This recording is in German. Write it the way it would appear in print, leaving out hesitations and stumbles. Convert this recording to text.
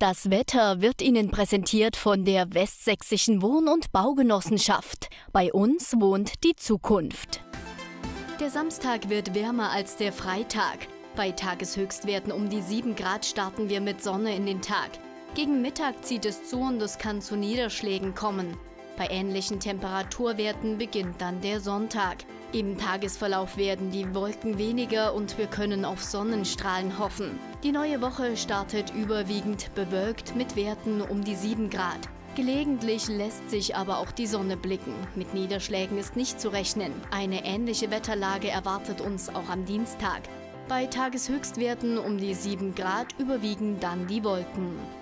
Das Wetter wird Ihnen präsentiert von der Westsächsischen Wohn- und Baugenossenschaft. Bei uns wohnt die Zukunft. Der Samstag wird wärmer als der Freitag. Bei Tageshöchstwerten um die 7 Grad starten wir mit Sonne in den Tag. Gegen Mittag zieht es zu und es kann zu Niederschlägen kommen. Bei ähnlichen Temperaturwerten beginnt dann der Sonntag. Im Tagesverlauf werden die Wolken weniger und wir können auf Sonnenstrahlen hoffen. Die neue Woche startet überwiegend bewölkt mit Werten um die 7 Grad. Gelegentlich lässt sich aber auch die Sonne blicken. Mit Niederschlägen ist nicht zu rechnen. Eine ähnliche Wetterlage erwartet uns auch am Dienstag. Bei Tageshöchstwerten um die 7 Grad überwiegen dann die Wolken.